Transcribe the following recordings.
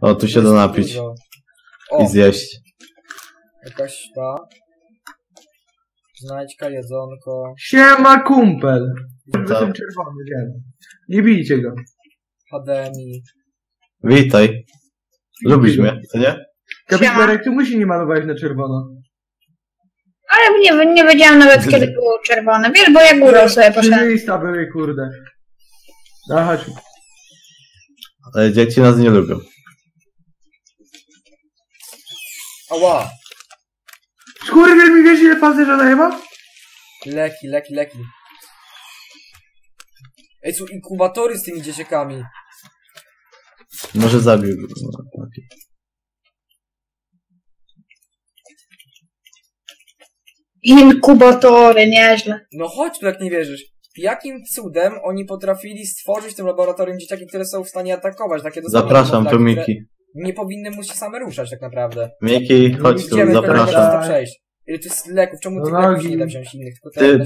O, tu się da napić. I zjeść. Jakaś ta... Znajdźka, jedzonko... Siema, kumpel! Jestem czerwony, wiem. Nie bijcie go. HDMI. Witaj. Lubisz mnie, co nie? Kapicperek, ty musi nie malowałeś na czerwono. Ale nie wiedziałam nawet, kiedy było czerwone. Wiesz, bo ja górą sobie poszedłem. Trzy lista były, kurde. No, chodź. Ale dzieci nas nie lubią. Ała! Skurwiel mi, wiesz, ile pancerza daje ma? Leki, leki, leki. Ej, są inkubatory z tymi dzieciakami. Może zabił go. Inkubatory, nieźle. No chodź tu, jak nie wierzysz. Jakim cudem oni potrafili stworzyć w tym laboratorium dzieciaki, które są w stanie atakować? Takie zapraszam tu, Miki. Nie powinny mu się same ruszać tak naprawdę. Miki, chodź tu, zapraszam. Ile tu jest leków? Czemu ty leków nie da wziąć innych?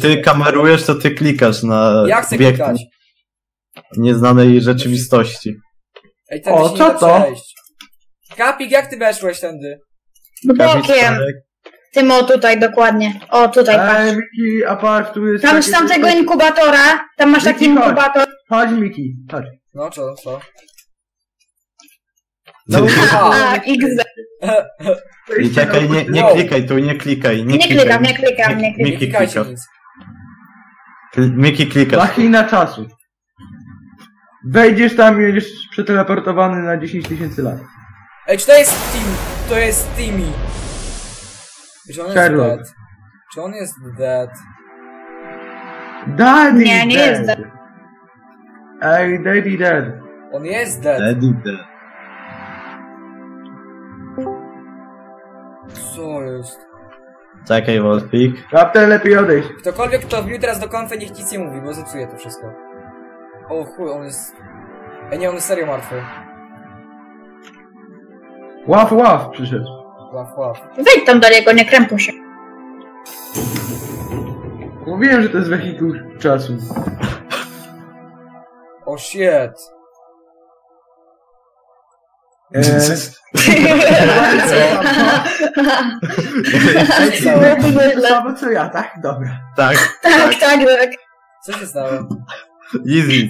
Ty kamerujesz, to ty klikasz na... Jak chcę klikać? Nieznanej rzeczywistości. Ej, ten o, co to? Kapik, jak ty weszłeś tędy? Bokiem. Tym o tutaj, dokładnie. O, tutaj patrz. Miki, aparat, tu jest... Tam z tamtego inkubatora, tam masz Miki, taki inkubator. Chodź, Miki, chodź. No, co? No, i czekaj, nie klikaj tu, nie klikaj, nie klikaj. Nie klikam. Miki klika. Miki klika. Machina czasu. Wejdziesz tam i będziesz przeteleportowany na 10 tysięcy lat. Ej, czy to jest Timmy? To jest Timmy. Czy on jest Sherlock? Dead? Czy on jest dead? Daddy nie, nie dead. Jest dead. Ej, Daddy dead. On jest dead. Daddy dead. Co jest? Czekaj, Wolfik. Kapten, lepiej odejść. Ktokolwiek, kto wbił teraz do konfy, niech nic nie mówi, bo zepsuje to wszystko. O chuj, on jest... Ej, nie, on jest serio martwy. Łaf, łaf przyszedł. Łaf, łaf. Wejdź tam dalej, go nie krępuj się. Mówiłem, że to jest wehikuł czasu. O shit. Słabo co ja, tak? Dobra. Tak. Co się stało? Easy.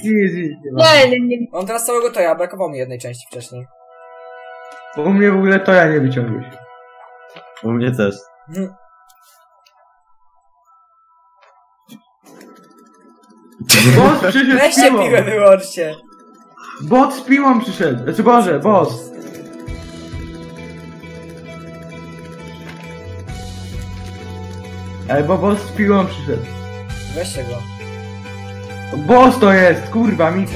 On teraz całego toja, brakowało mi jednej części wcześniej. U mnie w ogóle toja nie wyciągłeś. U mnie też. Weźcie piłę, wyłączcie. Bot z piłą przyszedł. Znaczy, Boże, boss. Ej, bo boss z piłą przyszedł. Weźcie go. Boss to jest, kurwa, Miki.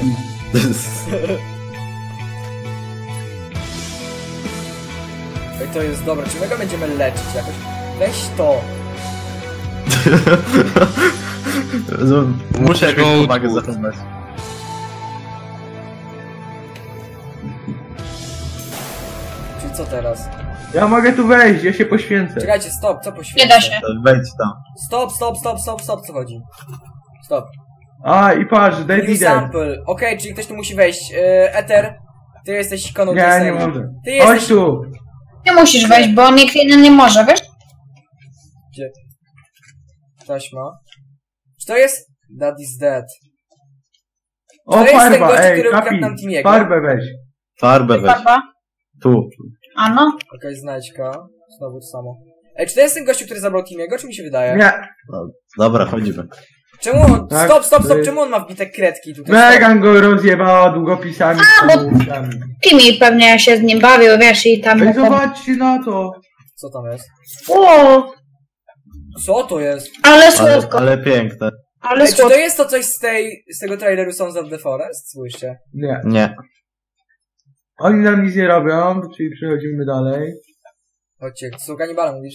Ej, to jest dobre. Czy my go będziemy leczyć jakoś? Weź to. Muszę jakąś uwagę zachować. Co teraz? Ja mogę tu wejść, ja się poświęcę. Czekajcie, stop, co poświęcę? Nie da się. Wejdź tam. Stop, co chodzi? Stop. A, i patrz, Debbie dead. Okej, czyli ktoś tu musi wejść. Ether, ty jesteś ikoną tej serii. Nie mogę. Ty jesteś... Chodź tu. Ty musisz wejść, bo nikt inny nie może, wiesz? Gdzie? Taśma. Czy to jest? Daddy's dead. O, to jest ten gość, który ukradł nam Timmy'ego. Farbę weź. Farbę weź. Tu. Ano? Jakaś znajdźka. Znowu to samo. Ej, czy to jest ten gościu, który zabrał Timmy'ego, czy mi się wydaje? Nie. No, dobra, chodzimy. Czemu on... Tak, stop, czemu on ma wbite kredki tutaj? Megan go rozjebała długopisami. A, bo Timmy pewnie się z nim bawił, wiesz, i tam... Ej, zobaczcie na to. Co tam jest? O! Co to jest? Ale słodko. Ale piękne. Ale czy to jest to coś z tego traileru Sons of the Forest? Słyszcie? Nie. Oni nam nic nie robią, czyli przechodzimy dalej. Chodźcie, to są kanibale, mówisz?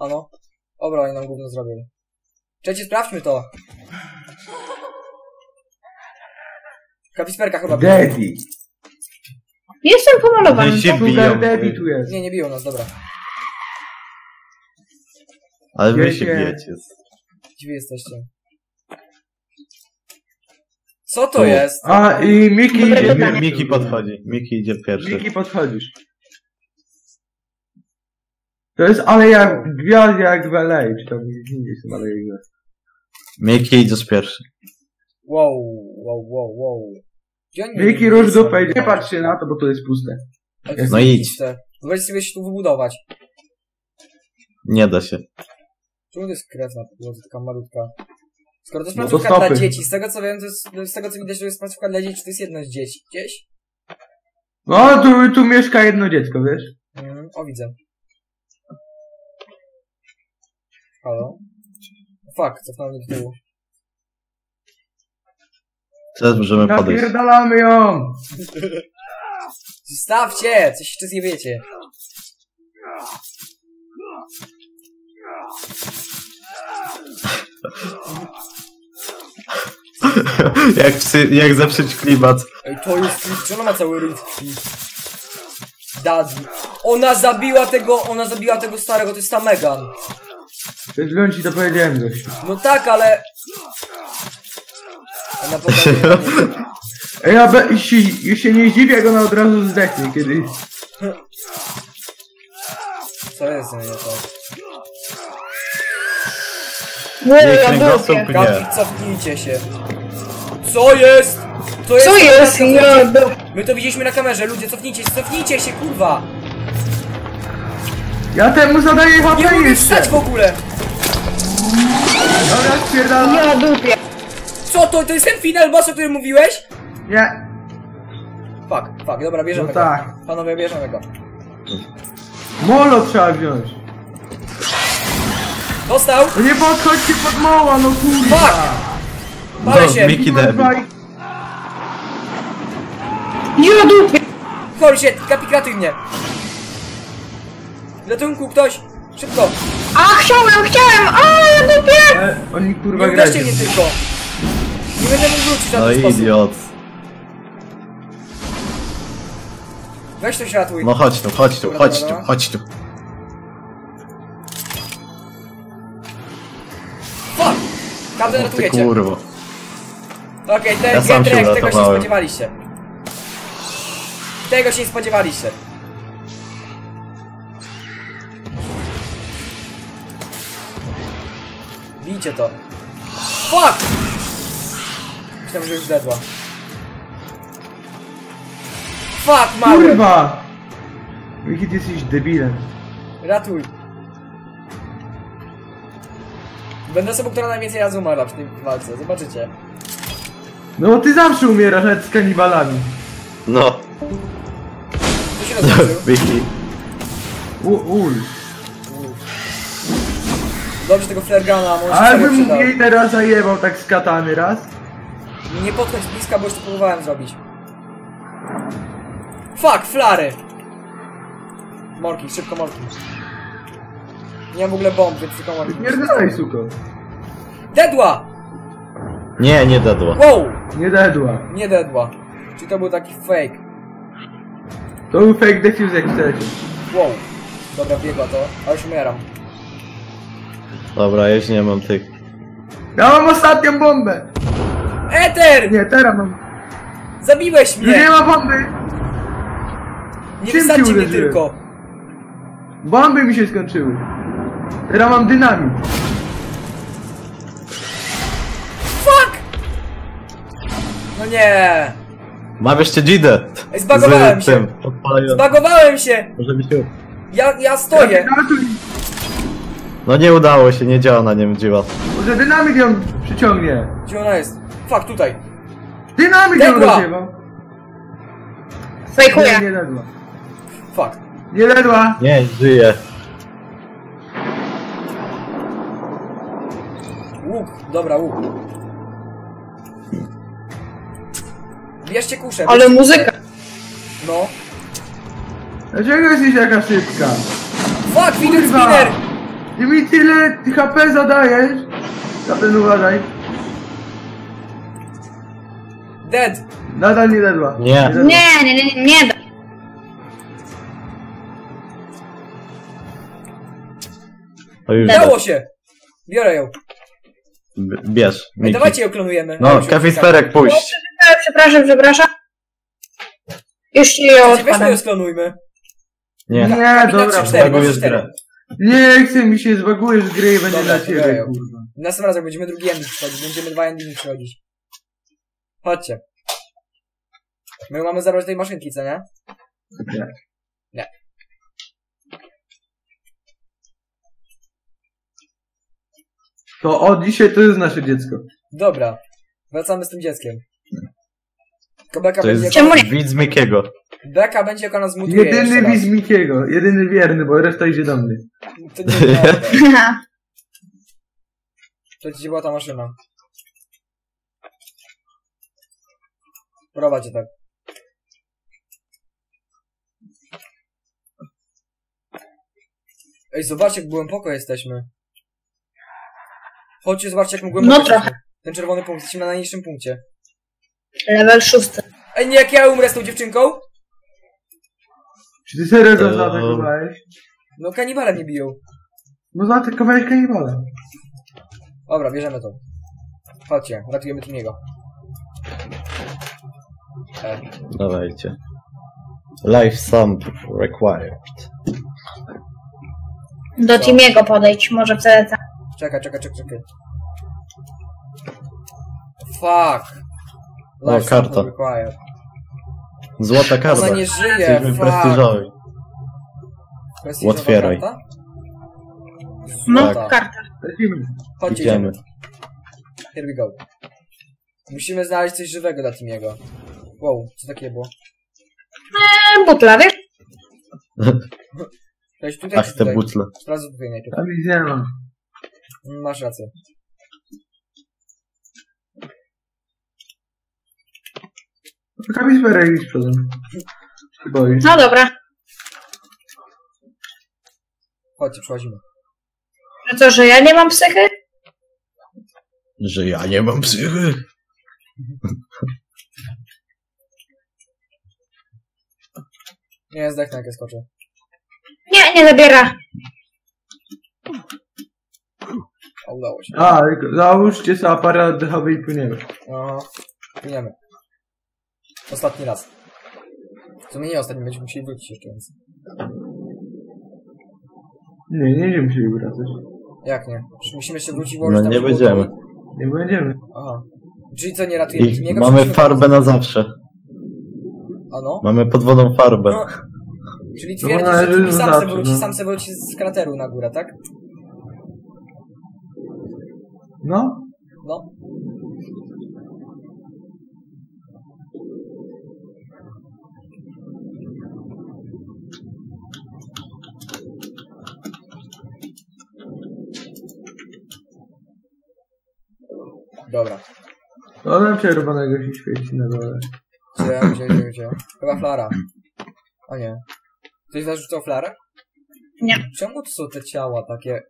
Ano? Dobra, oni nam gówno zrobili. Trzecie, sprawdźmy to! Kapicperka chyba biła. Debbie! Jestem pomalowany. Nie biją nas, dobra. Ale wy się bijecie. Gdzie wy jesteście? Co to jest? A, i Miki idzie. Miki podchodzi. Miki idzie pierwszy. Miki podchodzisz. To jest Aleja Gwiazd jak w LA, czy tam nie jestem Aleja Gwiazd. Miki idziesz pierwszy. Wow. Miki rusz dupę, nie patrz się na to, bo to jest puste. No idź. Weź sobie się tu wybudować. Nie da się. Czemu to jest kres na podłodze, taka malutka? Skoro to jest placówka dla dzieci, z tego co wiem, to jest, z tego co widać, to jest placówka dla dzieci, to jest jedno z dzieci. Gdzieś? No, tu mieszka jedno dziecko, wiesz? O, widzę. Halo? Fuck, cofnął mnie do tyłu. Teraz możemy podejść. Napierdalamy ją! Zostawcie! Coś jeszcze nie wiecie. Jak zepsuć klimat. Ej, to jest... Czy ona ma cały rytm krwi? Dadzi. Ona zabiła tego starego, to jest ta Megan. Źle ci to powiedziałem coś. No tak, ale... Ona ja się nie dziwię, jak ona od razu zdechnie kiedyś. Co jest za nie tak? Nie, cofnijcie się. Co jest? Co jest? My to widzieliśmy na kamerze, ludzie, cofnijcie się, kurwa! Ja temu zadaję HP jeszcze! Nie mogę wstać w ogóle! Dobra, spierdala! Ja dupie! Co to? To jest ten final boss, o którym mówiłeś? Nie. Fuck, dobra, bierzemy go. Tak. Panowie, bierzemy go. Molo trzeba wziąć. Dostał! Nie podchodźcie pod mała, no kurwa! Fuck! Palę się! Miki Debbie! Ja dupie! Chory się, kapikatuj mnie! W ratunku ktoś! Szybko! A chciałem! A dupie! Oni kurwa grają. Nie mnie tylko! Nie będę mógł wrócić na ten sposób. No idiot. Weź to światło. No chodź tu. Fuck! Tamten ratujecie. Kurwa. Okej, tego się nie spodziewaliście. Tego się nie spodziewaliście. Bijcie to. Fuck! Myślałem, że już zedła. Fuck, mały! Kurwa! Wicked, jesteś debilem. Ratuj. Będę osobą, która najwięcej razy umarła w tej walce, zobaczycie. No ty zawsze umierasz, nawet z kanibalami. No. Co się rozpoczył? Wicked. Dobrze tego flergana, może. Ale bym jej teraz zajebał tak z katany raz. Nie podchodź bliska, bo już to próbowałem zrobić. Fuck, flary! Morki, szybko morki. Nie mam w ogóle bomb, więc tylko morki. Pierdalaj, suko. Dedła! Nie dedła. Wow! Nie dedła. Czyli to był taki fake. To był fake defuse, jak chcecie. Wow. Dobra, biegła to, a już umieram. Dobra, ja już nie mam tych. Ja mam ostatnią bombę! Ether! Nie, teraz mam. Zabiłeś mnie! Nie ma bomby! Nie wystarczy mnie tylko! Bomby mi się skończyły! Teraz mam dynamit! Fuck! No nie! Mam jeszcze dzidę! Zbagowałem się! Zbagowałem się! Może mi się... Ja stoję! No nie udało się, nie działa na nim dziwa. Może dynamit ją przyciągnie. Gdzie ona jest? Fuck, tutaj. Dynamit ją rozjebał. Fejkuję. Nie ledła. Fuck. Nie ledła. Nie, żyje. Łuk, dobra, łuk. Bierzcie kuszę. Ale muzyka. No. Dlaczego jesteś taka szybka? Fuck, widzę spinner. Ty mi tyle HP zadajesz! Zatem uważaj. Dead! Nadal nie dedła. Nie. Udało się! Biorę ją. Bierz. Dawajcie ją klonujemy. No, Kapicperek, pójść. Przepraszam. Już się ją odpadam. Weźmy ją sklonujmy. Nie, dobra, zbagujesz grę. Nie chcę mi się, zbagujesz grę i będzie dla ciebie, kurwa. Następnym razem będziemy drugi ending przychodzić, będziemy dwa endingi przychodzić. Chodźcie. My mamy zabrać tej maszynki, co nie? Nie. Nie. To od dzisiaj to jest nasze dziecko. Dobra. Wracamy z tym dzieckiem. Beka to jest widz Mikiego. Beka będzie jako nas mutuje. Jedyny widz Mikiego. Jedyny wierny, bo reszta idzie do mnie. To nie to gdzie była ta maszyna? Prowadź tak. Ej, zobaczcie jak głęboko jesteśmy. Chodźcie, zobaczcie jak głęboko jesteśmy. Ten czerwony punkt, jesteśmy na najniższym punkcie. Level 6. Ej, nie, jak ja umrę z tą dziewczynką? Czy ty serio zaatakowałeś? No, kanibale mnie biją. No, zaatakowałeś kanibale. Dobra, bierzemy to. Chodźcie, ratujemy Timmy'ego. Dawajcie. Life sum required. Do Timmy'ego podejdź, może wtedy tam. Czekaj. Fuck. O, karta. Złota karta. Ona nie żyje, prestiżowej. Otwieraj. No, karta. Chodźcie, idziemy. Here we go. Musimy znaleźć coś żywego dla Timmy'ego. Wow, co takie było? Butla, wiesz? Ach, te butle. Sprawdzę tutaj najpierw. Tam idziemy. Masz rację. Kapicperek jest przodem. No dobra. Chodźcie, przechodzimy. No co, że ja nie mam psychy? Że ja nie mam psychy? Nie, zdechnę jak ja skoczę. Nie zabiera. O, udało się. A, załóżcie sobie aparat oddechowy i płyniemy. Aha, płyniemy. Ostatni raz. To nie ostatni, będziemy musieli wrócić jeszcze więcej. Nie, nie będziemy musieli wracać. Jak nie? Przecież musimy się wrócić, bo no nie będziemy. Nie będziemy. Aha. Czyli co, nie ratujemy Timmy'ego? Mamy farbę na zawsze. Ano? Mamy pod wodą farbę. No. Czyli twierdzisz, no, że sam se wróci z krateru na górę, tak? No. No. Dobra. No nam czerwonego się świeci na dole. Gdzie? Chyba flara. O nie. Ktoś zarzucał flarę? Nie. Czemu to są te ciała takie...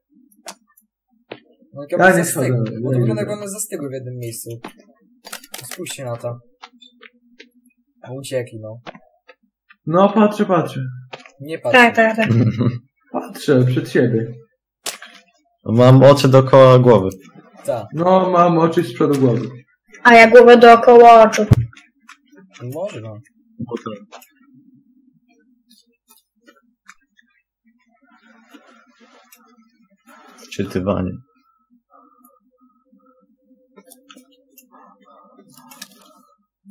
No chyba one zastygły. Bo to wygląda jak one zastygły w jednym miejscu. Spójrzcie na to. A uciekli, no. No patrzę. Nie patrzę. Tak. Patrzę przed siebie. Mam oczy dookoła głowy. Ta. No, mam oczy z przodu głowy. A ja głowę dookoła oczu. Można. Czytywanie.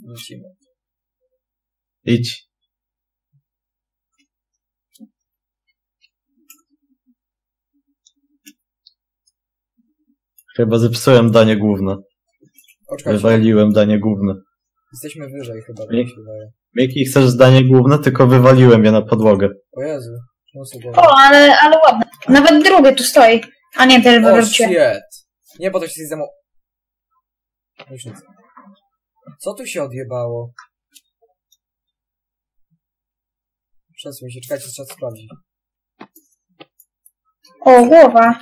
Musimy. Idź. Chyba zepsułem danie główne. Wywaliłem danie główne. Jesteśmy wyżej chyba. Miki, chcesz danie główne? Tylko wywaliłem je na podłogę. O Jezu. O, ale ładne. Nawet drugie tu stoi. A nie, też wywróciłem. Nie, bo to się zjadło. Co tu się odjebało? Przesuń się, czekajcie, trzeba sprawdzić. O, głowa.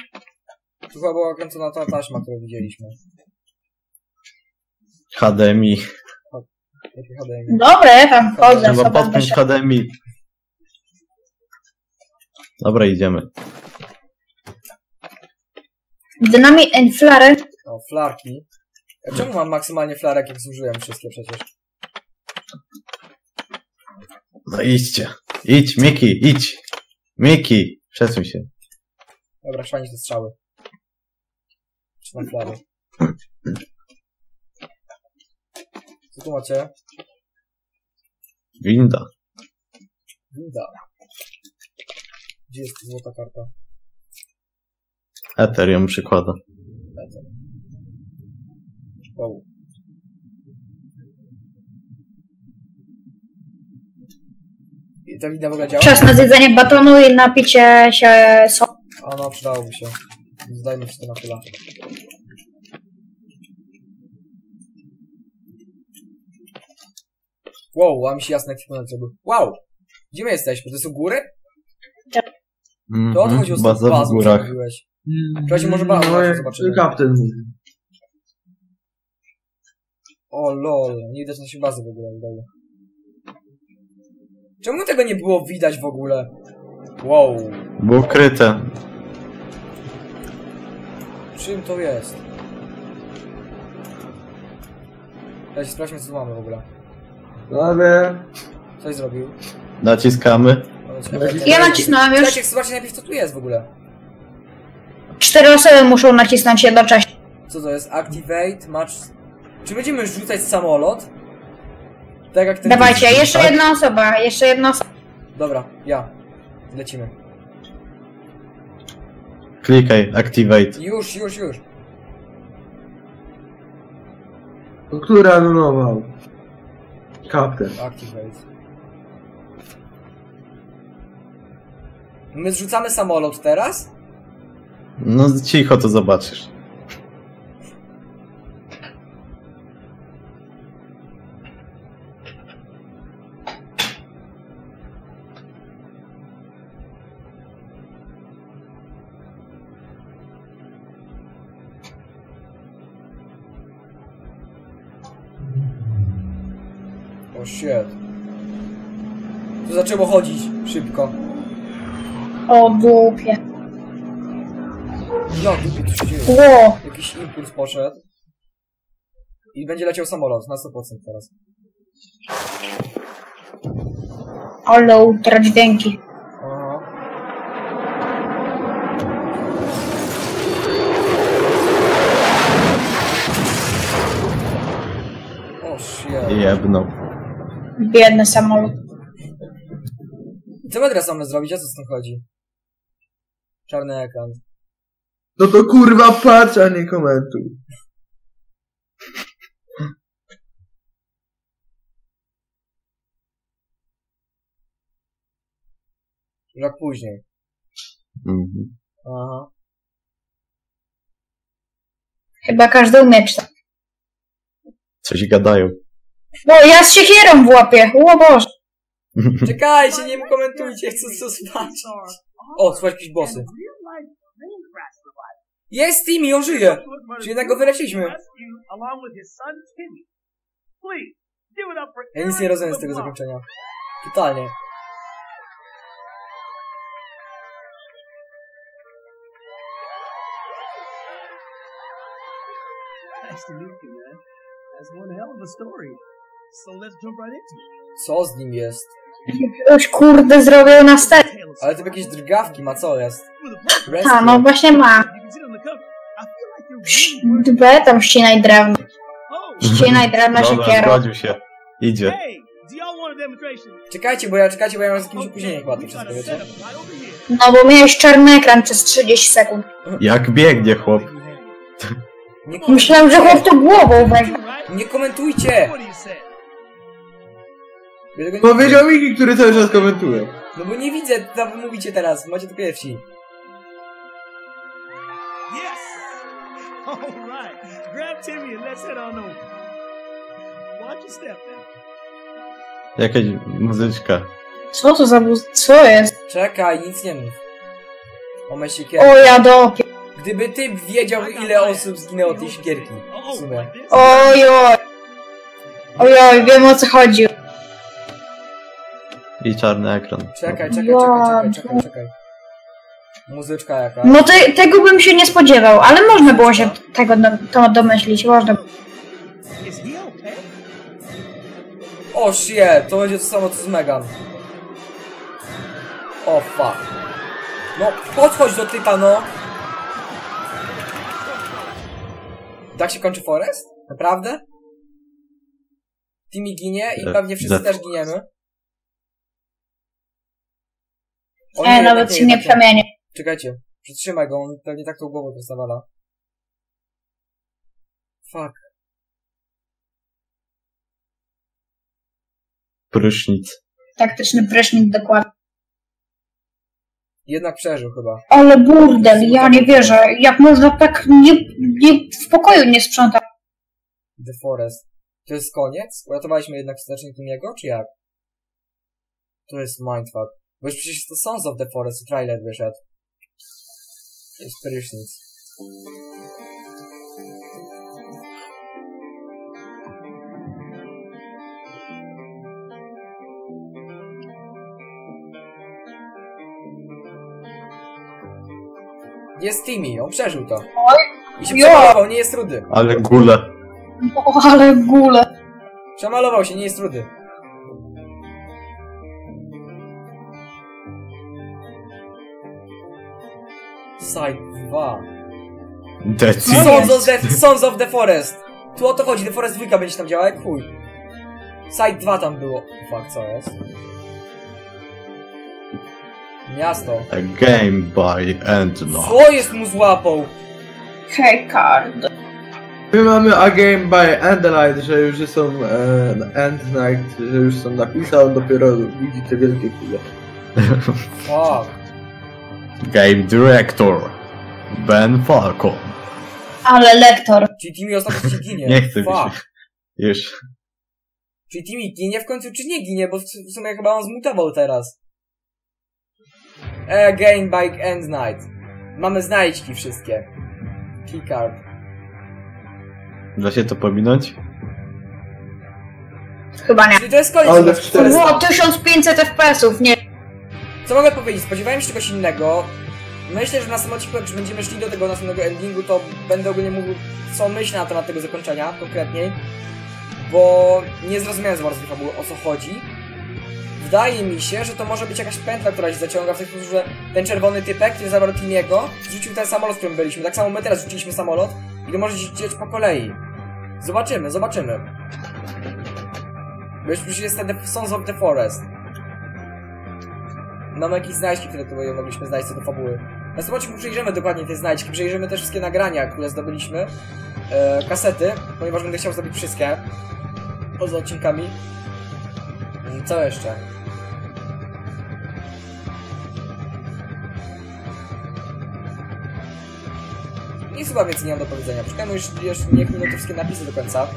Tu chyba była kręcona ta taśma, którą widzieliśmy. HDMI. Jakie HDMI? Dobra, ja tam chodzę. Trzeba podpiąć HDMI. Dobra, idziemy. Dynamit and flary. O, flarki. Czemu mam maksymalnie flarek, jak zużyłem wszystkie przecież? No idźcie. Idź, Miki, idź. Miki, przesuń się. Dobra, szwanić te strzały. Trzymam flary. Co tu macie? Winda. Winda. Gdzie jest złota karta? Ether ją przykłada. Ether. Wow. I ta winda w ogóle działa? Czas na zjedzenie batonu i napicie się soku. A no, przydałoby się. Zdajmy się to na chwilę. Wow, a mi się jasny ekwipunek zrobił. Wow! Gdzie my jesteśmy? To są góry? Tak. To odchodziło z tą bazą, co robiłeś. Przecież może bazę zobaczymy. Kapten. O lol, nie widać naszej bazy w ogóle. Czemu tego nie było widać w ogóle? Wow. Było ukryte. Czym to jest? Teraz sprawdźmy, co tu mamy w ogóle. Ale... Coś zrobił. Naciskamy. Ja nacisnąłem już. Czekaj, zobaczcie najpierw, co tu jest w ogóle. 4 osoby muszą nacisnąć jednocześnie. Co to jest? Activate, match... Czy będziemy rzucać samolot? Tak jak ten... Dawajcie, jest, jeszcze tak? Jedna osoba, jeszcze jedna osoba. Dobra, ja. Lecimy. Klikaj, activate. Już. Która anulował? Kapten. Activate. My zrzucamy samolot teraz? No cicho, to zobaczysz. O shit. To zaczęło chodzić szybko. O dupie. No dupie, to się dzieje. Wow. Jakiś impuls poszedł. I będzie leciał samolot na 100% teraz. Ale ultra dźwięki. Aha. O shit. Jebno. Biedny samolot. Co my teraz mamy zrobić? O co z tym chodzi? Czarny ekran. No to kurwa patrz, a nie komentuj. Jak później. Mhm. Aha. Chyba każdy umie czytać. Coś gadają. No, ja z siekierą w łapie, o Boże. Czekajcie, nie komentujcie, chcę to zobaczyć. O, słuchaj, jakieś bossy. Jest Timmy, on żyje. Czy jednak go wyleciliśmy? Ja nic nie rozumiem z tego zakończenia. Totalnie. Co z nim jest? Coś kurde zrobił na stary. Ale to jakieś drgawki ma, co jest? A no właśnie ma. Dbę tam ścinaj drewno. Ścinaj drewno siekierą. Zgodził się. Idzie. Czekajcie, bo ja mam z jakimś opóźnieniem chyba to wszystko, wiecie? No bo miałeś czarny ekran przez 30 sekund. Jak biegnie chłop. Myślałem, że chłop to głową weźmie. Nie komentujcie! Powiedział Miki, który cały czas komentuje. No bo nie widzę, co wy mówicie teraz, macie to pierwsi. Jakaś muzyczka. Co to za muzyka? Co jest? Czekaj, nic nie mów. O ja dopiero. Gdyby ty wiedział, ile osób zginęło tej siekierki. W sumie. Ojoj. Ojoj, wiem o co chodzi. I czarny ekran. Czekaj. Muzyczka jaka. No tego bym się nie spodziewał, ale można było się tego domyślić, można było. O shit, to będzie to samo co z Megan. O fuck. No, podchodź do tyta, no. Tak się kończy Forest? Naprawdę? Timmy ginie i pewnie wszyscy też giniemy. Nawet się nie przemienię. Czekajcie, przytrzymaj go, on pewnie tak tą głowę zawala. Fuck. Prysznic. Taktyczny prysznic, dokładnie. Jednak przeżył chyba. Ale burdel, ja nie wierzę. Jak można tak w pokoju nie sprzątać? The Forest. To jest koniec? Uratowaliśmy jednak wstecznie Timmy'ego, czy jak? To jest mindfuck. Bo już przecież to Sons of the Forest, trailer wyszedł. To jest prysznic. Jest Timmy, on przeżył to. I się przemalował, nie jest rudy. Ale gule. O, ale gule. Przemalował się, nie jest rudy. Side 2. Sons of the Forest. Tu o to chodzi, The Forest 2 będzie tam działał jak chuj. Side 2 tam było. Fuck, co jest? Miasto. A game by EndNight. Co jest mu złapał? Hej, Card. My mamy a game by EndNight, że już są EndNight, że już są napisał, dopiero widzi te wielkie kule. Fuck. Game director Ben FALCON. Ale lektor. Czyli Timmy ostatnio ci ginie. Nie chcę fuck. Już. Czyli Timmy ginie w końcu, czy nie ginie? Bo w sumie chyba on zmutował teraz. Game by EndNight. Mamy znajdźki wszystkie. Keycard. Da się to pominąć? Chyba nie. Czyli to jest koniec. Ale to było 1500 FPS-ów, nie. Co mogę powiedzieć? Spodziewałem się czegoś innego. Myślę, że na samym odcinku, jak będziemy szli do tego następnego endingu, to będę ogólnie mówił, co myślę na temat tego zakończenia konkretniej. Bo nie zrozumiałem z bardzo fabuły, o co chodzi. Wydaje mi się, że to może być jakaś pętla, która się zaciąga w ten sposób, że ten czerwony typek, który zabrał Timmy'ego, zrzucił ten samolot, w którym byliśmy. Tak samo my teraz rzuciliśmy samolot i to może się dziać po kolei. Zobaczymy, zobaczymy. Bo już jest ten Sons of the Forest. Mamy jakieś znajdźki, które tu mogliśmy znaleźć co do fabuły. Na zobaczmy, przejrzymy dokładnie te znajdźki, przejrzymy też wszystkie nagrania, które zdobyliśmy. Kasety, ponieważ będę chciał zrobić wszystkie. Poza odcinkami. Co jeszcze? Nic chyba więcej nie mam do powiedzenia. Przykajmy już niech minął te wszystkie napisy do końca.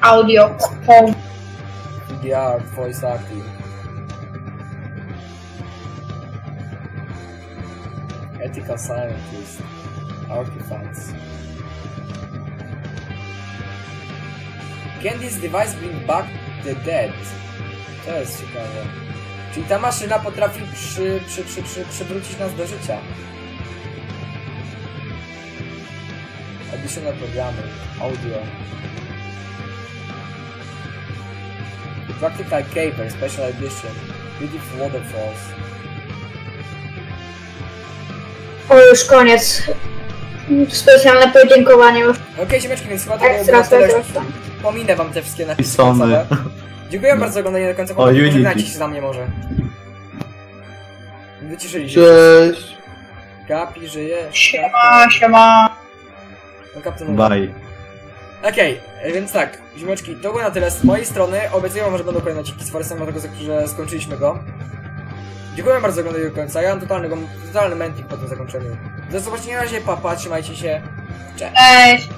Audio. Video, voice acting. Ethical scientist. Artifacts. Can this device bring back the dead? To jest ciekawe. Czyli ta maszyna potrafi przywrócić nas do życia. Additional programy, audio. Practical Caper, Special Edition, Beautiful Waterfalls. O, już koniec. Specjalne podziękowanie. Okej, ziemeczki, więc chyba to pominę wam te wszystkie napisy końcowe. Dziękuję bardzo za oglądanie do końca. Pożegnajcie się za mnie może. Wyciszyli się. Cześć. Kapi żyje. Siema, siema. Bye. Okej, więc tak, ziemeczki, to było na tyle z mojej strony. Obiecuję wam, że będą kolejne odcinki z Forestem, dlatego że skończyliśmy go. Dziękuję bardzo za oglądanie do końca. Ja mam totalny mętnik po tym zakończeniu. Do zobaczenia na razie, papa, trzymajcie się. Cześć.